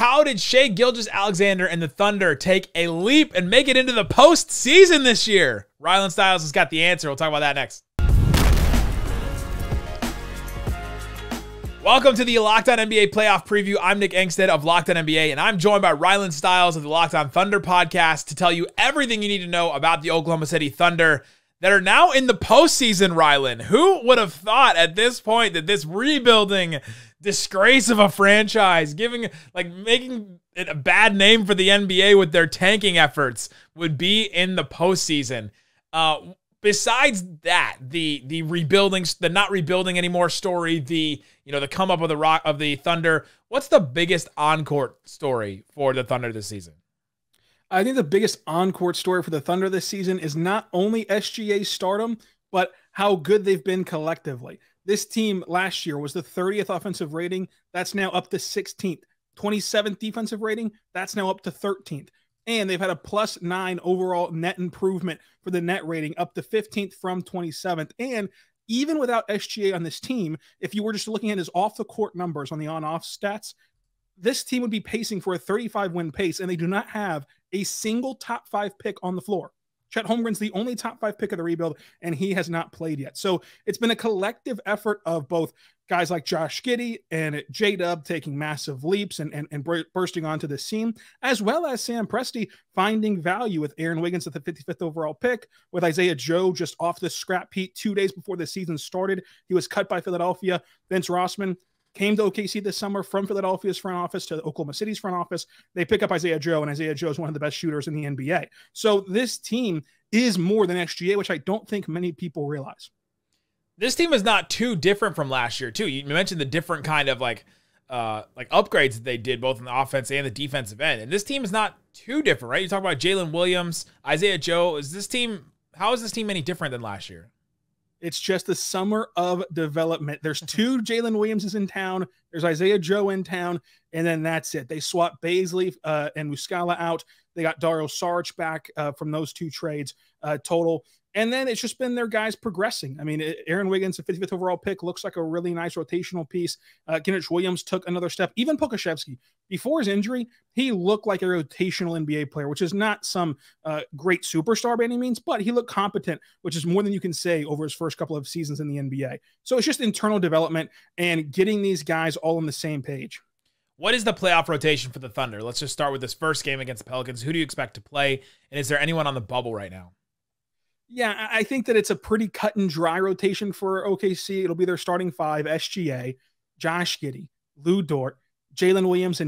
How did Shai Gilgeous-Alexander and the Thunder take a leap and make it into the postseason this year? Rylan Stiles has got the answer. We'll talk about that next. Welcome to the Locked On NBA Playoff Preview. I'm Nick Angstadt of Locked On NBA, and I'm joined by Rylan Stiles of the Locked On Thunder podcast to tell you everything you need to know about the Oklahoma City Thunder that are now in the postseason, Rylan. Who would have thought at this point that this rebuilding disgrace of a franchise, making it a bad name for the NBA with their tanking efforts, would be in the postseason? Besides that, the rebuilding, the not rebuilding anymore story, the come up of the Thunder. What's the biggest on-court story for the Thunder this season? I think the biggest on-court story for the Thunder this season is not only SGA's stardom, but how good they've been collectively. This team last year was the 30th offensive rating. That's now up to 16th. 27th defensive rating. That's now up to 13th. And they've had a +9 overall net improvement for the net rating, up to 15th from 27th. And even without SGA on this team, if you were just looking at his off-the-court numbers on the on-off stats, this team would be pacing for a 35-win pace, and they do not have a single top-5 pick on the floor. Chet Holmgren's the only top-5 pick of the rebuild, and he has not played yet. So it's been a collective effort of both guys like Josh Giddey and J-Dub taking massive leaps and bursting onto the scene, as well as Sam Presti finding value with Aaron Wiggins at the 55th overall pick, with Isaiah Joe just off the scrap heap 2 days before the season started. He was cut by Philadelphia. Vince Rossman came to OKC this summer from Philadelphia's front office to Oklahoma City's front office. They pick up Isaiah Joe, and Isaiah Joe is one of the best shooters in the NBA. So this team is more than SGA, which I don't think many people realize. This team is not too different from last year, too. You mentioned the different kind of upgrades that they did both in the offense and the defensive end. And this team is not too different, right? You talk about Jaylen Williams, Isaiah Joe. How is this team any different than last year? It's just the summer of development. There's 2 Jaylen Williamses in town. There's Isaiah Joe in town, and then that's it. They swap Beasley and Muscala out. They got Dario Sarge back from those 2 trades total. And then it's just been their guys progressing. I mean, Aaron Wiggins, the 55th overall pick, looks like a really nice rotational piece. Kenrich Williams took another step. Even Pokusevski, before his injury, he looked like a rotational NBA player, which is not some great superstar by any means, but he looked competent, which is more than you can say over his first couple of seasons in the NBA. So it's just internal development and getting these guys all on the same page. What is the playoff rotation for the Thunder? Let's just start with this first game against the Pelicans. Who do you expect to play, and is there anyone on the bubble right now? Yeah, I think that it's a pretty cut and dry rotation for OKC. It'll be their starting 5, SGA, Josh Giddey, Lou Dort, Jaylen Williams.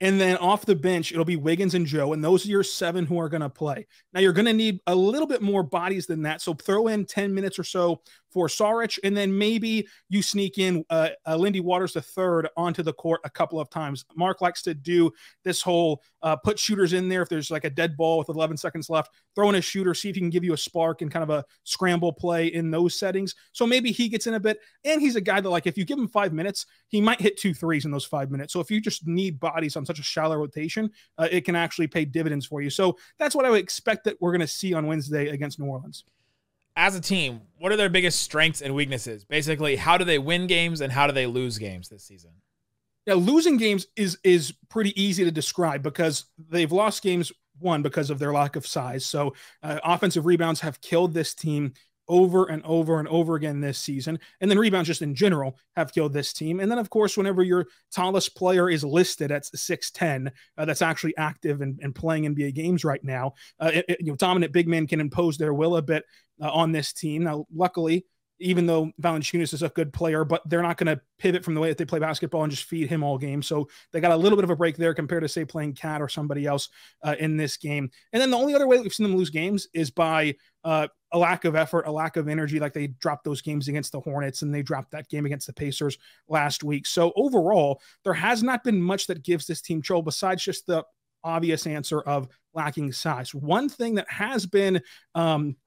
And then off the bench, it'll be Wiggins and Joe. And those are your 7 who are going to play. Now, you're going to need a little bit more bodies than that. So throw in 10 minutes or so for Saric. And then maybe you sneak in Lindy Waters III onto the court a couple of times. Mark likes to do this whole put shooters in there. If there's like a dead ball with 11 seconds left, throw in a shooter, see if he can give you a spark and kind of a scramble play in those settings. So maybe he gets in a bit. And he's a guy that, like, if you give him 5 minutes, he might hit 2 threes in those 5 minutes. So if you just need bodies on such a shallow rotation, it can actually pay dividends for you. So that's what I would expect that we're going to see on Wednesday against New Orleans. As a team, what are their biggest strengths and weaknesses? Basically, how do they win games and how do they lose games this season? Yeah, losing games is pretty easy to describe because they've lost games, one, because of their lack of size. So offensive rebounds have killed this team over and over and over again this season. And then rebounds just in general have killed this team. And then, of course, whenever your tallest player is listed at 6'10", that's actually active and playing NBA games right now, dominant big men can impose their will a bit on this team. Now, luckily, even though Valanciunas is a good player, but they're not going to pivot from the way that they play basketball and just feed him all game. So they got a little bit of a break there compared to, say, playing Cat or somebody else in this game. And then the only other way that we've seen them lose games is by a lack of effort, a lack of energy, like they dropped those games against the Hornets and they dropped that game against the Pacers last week. So overall, there has not been much that gives this team trouble besides just the obvious answer of lacking size. One thing that has been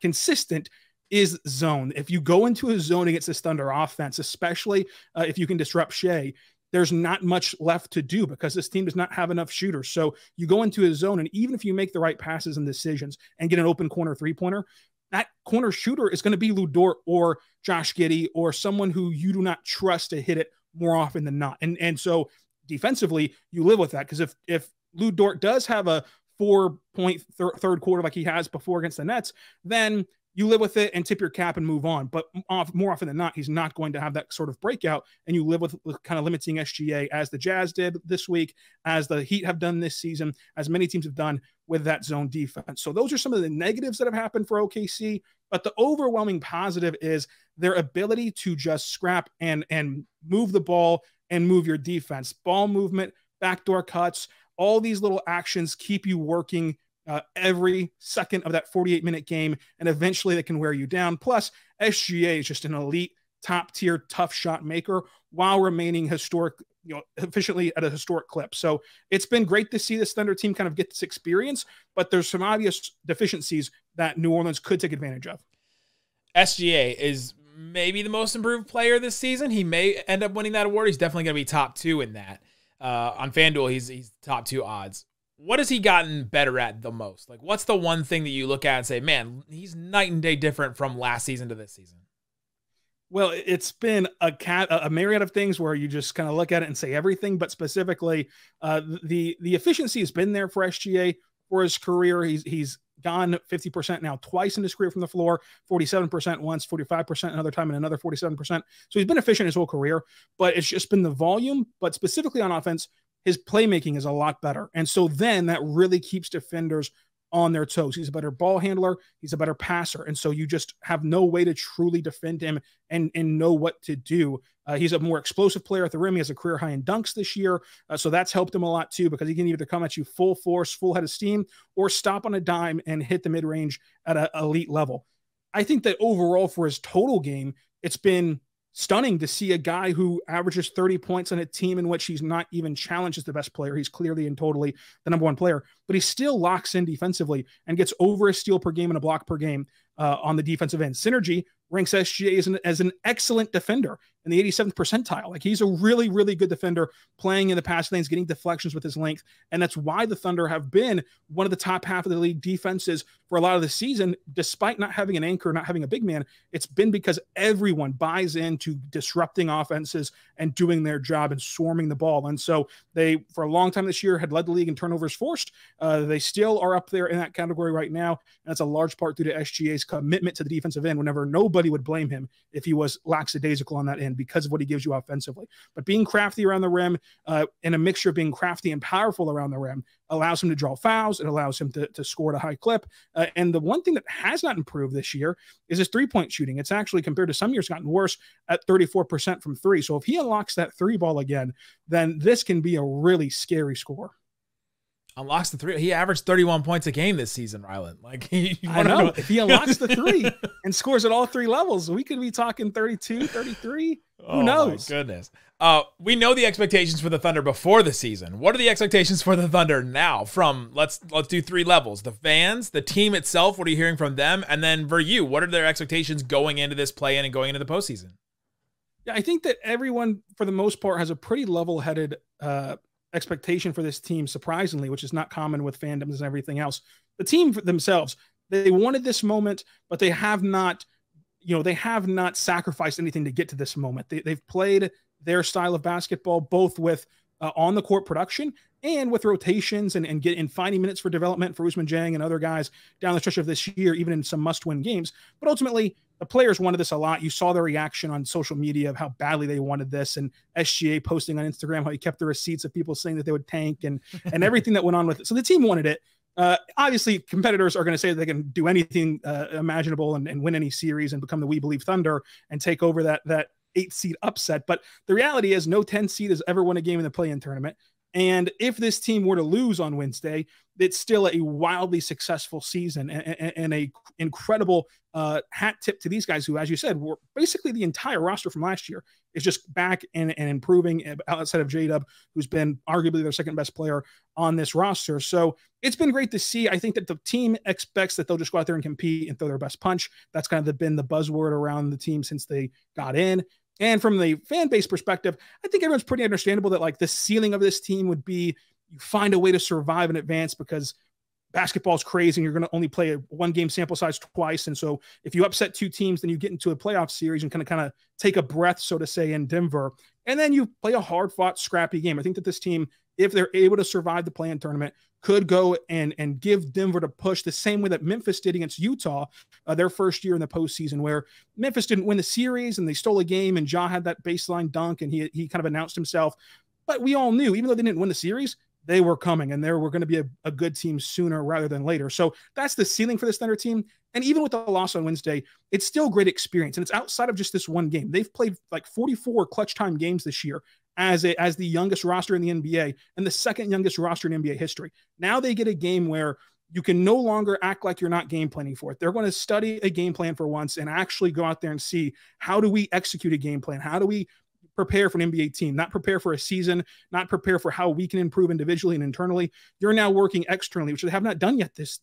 consistent is zone. If you go into a zone against this Thunder offense, especially if you can disrupt Shai, there's not much left to do because this team does not have enough shooters. So you go into a zone, and even if you make the right passes and decisions and get an open corner three-pointer, that corner shooter is going to be Lou Dort or Josh Giddey or someone who you do not trust to hit it more often than not. And so defensively, you live with that. Because if Lou Dort does have a 4-point third quarter like he has before against the Nets, then you live with it and tip your cap and move on. But more often than not, he's not going to have that sort of breakout, and you live with kind of limiting SGA, as the Jazz did this week, as the Heat have done this season, as many teams have done with that zone defense. So those are some of the negatives that have happened for OKC. But the overwhelming positive is their ability to just scrap and move the ball and move your defense. Ball movement, backdoor cuts, all these little actions keep you working every second of that 48-minute game, and eventually they can wear you down. Plus, SGA is just an elite, top-tier, tough shot maker while remaining historic, efficiently at a historic clip. So it's been great to see this Thunder team kind of get this experience, but there's some obvious deficiencies that New Orleans could take advantage of. SGA is maybe the most improved player this season. He may end up winning that award. He's definitely going to be top two in that. On FanDuel, he's top two odds. What has he gotten better at the most? Like, what's the one thing that you look at and say, man, he's night and day different from last season to this season? Well, it's been a myriad of things where you just kind of look at it and say everything, but specifically the efficiency has been there for SGA for his career. He's gone 50% now twice in his career from the floor, 47% once, 45% another time, and another 47%. So he's been efficient his whole career, but it's just been the volume. But specifically on offense, his playmaking is a lot better. And so then that really keeps defenders on their toes. He's a better ball handler. He's a better passer. And so you just have no way to truly defend him and know what to do. He's a more explosive player at the rim. He has a career high in dunks this year. So that's helped him a lot too, because he can either come at you full force, full head of steam, or stop on a dime and hit the mid-range at an elite level. I think that overall for his total game, it's been stunning to see a guy who averages 30 points on a team in which he's not even challenged as the best player. He's clearly and totally the number one player, but he still locks in defensively and gets over a steal per game and a block per game on the defensive end. Synergy ranks SGA as an excellent defender in the 87th percentile. Like, he's a really, really good defender, playing in the pass lanes, getting deflections with his length. And that's why the Thunder have been one of the top half of the league defenses for a lot of the season, despite not having an anchor, not having a big man. It's been because everyone buys into disrupting offenses and doing their job and swarming the ball. And so they, for a long time this year, had led the league in turnovers forced. They still are up there in that category right now. And that's a large part due to SGA's commitment to the defensive end, whenever nobody would blame him if he was lackadaisical on that end because of what he gives you offensively. But being crafty around the rim and a mixture of being crafty and powerful around the rim allows him to draw fouls. It allows him to score at a high clip. And the one thing that has not improved this year is his three-point shooting. It's actually, compared to some years, gotten worse at 34% from three. So if he unlocks that three ball again, then this can be a really scary score. Unlocks the three. He averaged 31 points a game this season, Rylan. Like, I know. If he unlocks the three and scores at all three levels, we could be talking 32, 33. Who knows? My goodness. We know the expectations for the Thunder before the season. What are the expectations for the Thunder now? From let's do three levels: the fans, the team itself. What are you hearing from them? And then for you, what are their expectations going into this play-in and going into the postseason? Yeah, I think that everyone, for the most part, has a pretty level-headed expectation for this team, surprisingly, which is not common with fandoms and everything else. The team themselves, they wanted this moment, but they have not, they have not sacrificed anything to get to this moment. They've played their style of basketball, both with on the court production and with rotations and finding minutes for development for Ousmane Dieng and other guys down the stretch of this year, even in some must-win games. But ultimately, the players wanted this a lot. You saw the reaction on social media of how badly they wanted this, and SGA posting on Instagram how he kept the receipts of people saying that they would tank and everything that went on with it. So the team wanted it. Obviously, competitors are going to say they can do anything imaginable and win any series and become the We Believe Thunder and take over that 8-seed upset. But the reality is no 10-seed has ever won a game in the play-in tournament. And if this team were to lose on Wednesday, it's still a wildly successful season and a incredible hat tip to these guys who, as you said, were basically the entire roster from last year is just back and improving outside of J-Dub, who's been arguably their second best player on this roster. So it's been great to see. I think that the team expects that they'll just go out there and compete and throw their best punch. That's kind of been the buzzword around the team since they got in. And from the fan base perspective, I think everyone's pretty understandable that the ceiling of this team would be you find a way to survive and advance, because basketball is crazy and you're going to only play a one-game sample size twice. And so if you upset two teams, then you get into a playoff series and kind of take a breath, so to say, in Denver And then you play a hard-fought, scrappy game. I think that this team, if they're able to survive the play-in tournament, could go and give Denver to push the same way that Memphis did against Utah their first year in the postseason, where Memphis didn't win the series and they stole a game and Ja had that baseline dunk and he kind of announced himself. But we all knew, even though they didn't win the series, they were coming and they were going to be a good team sooner rather than later. So that's the ceiling for this Thunder team. And even with the loss on Wednesday, it's still great experience. And it's outside of just this one game. They've played like 44 clutch time games this year as the youngest roster in the NBA and the second youngest roster in NBA history. Now they get a game where you can no longer act like you're not game planning for it. They're going to study a game plan for once and actually go out there and see, how do we execute a game plan? How do we prepare for an NBA team, not prepare for a season, not prepare for how we can improve individually and internally? You're now working externally, which they have not done yet this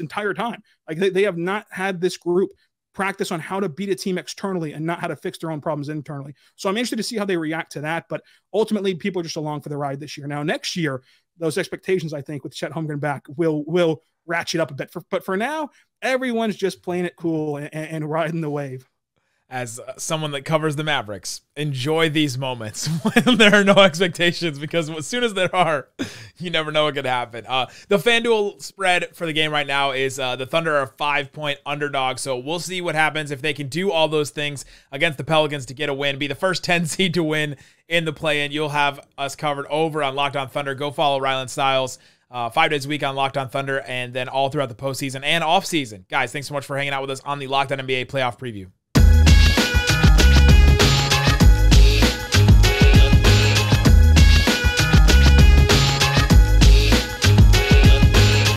entire time. Like they have not had this group practice on how to beat a team externally and not how to fix their own problems internally. So I'm interested to see how they react to that. But ultimately, people are just along for the ride this year. Now, next year, those expectations, I think, with Chet Holmgren back will ratchet up a bit. But for now, everyone's just playing it cool and riding the wave. As someone that covers the Mavericks, enjoy these moments when there are no expectations, because as soon as there are, you never know what could happen. The FanDuel spread for the game right now is the Thunder are 5-point underdogs, so we'll see what happens if they can do all those things against the Pelicans to get a win, be the first 10 seed to win in the play-in. You'll have us covered over on Locked On Thunder. Go follow Rylan Stiles 5 days a week on Locked On Thunder, and then all throughout the postseason and offseason. Guys, thanks so much for hanging out with us on the Locked On NBA playoff preview.